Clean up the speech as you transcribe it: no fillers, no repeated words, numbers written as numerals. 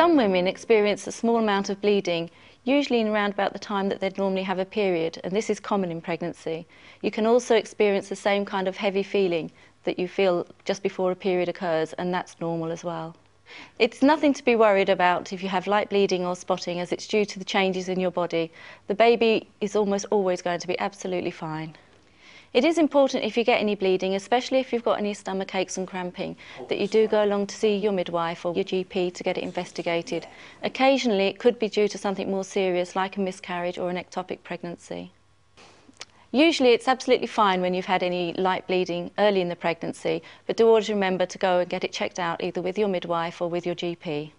Some women experience a small amount of bleeding, usually in around about the time that they'd normally have a period, and this is common in pregnancy. You can also experience the same kind of heavy feeling that you feel just before a period occurs, and that's normal as well. It's nothing to be worried about if you have light bleeding or spotting, as it's due to the changes in your body. The baby is almost always going to be absolutely fine. It is important if you get any bleeding, especially if you've got any stomach aches and cramping, that you do go along to see your midwife or your GP to get it investigated. Occasionally it could be due to something more serious like a miscarriage or an ectopic pregnancy. Usually it's absolutely fine when you've had any light bleeding early in the pregnancy, but do always remember to go and get it checked out either with your midwife or with your GP.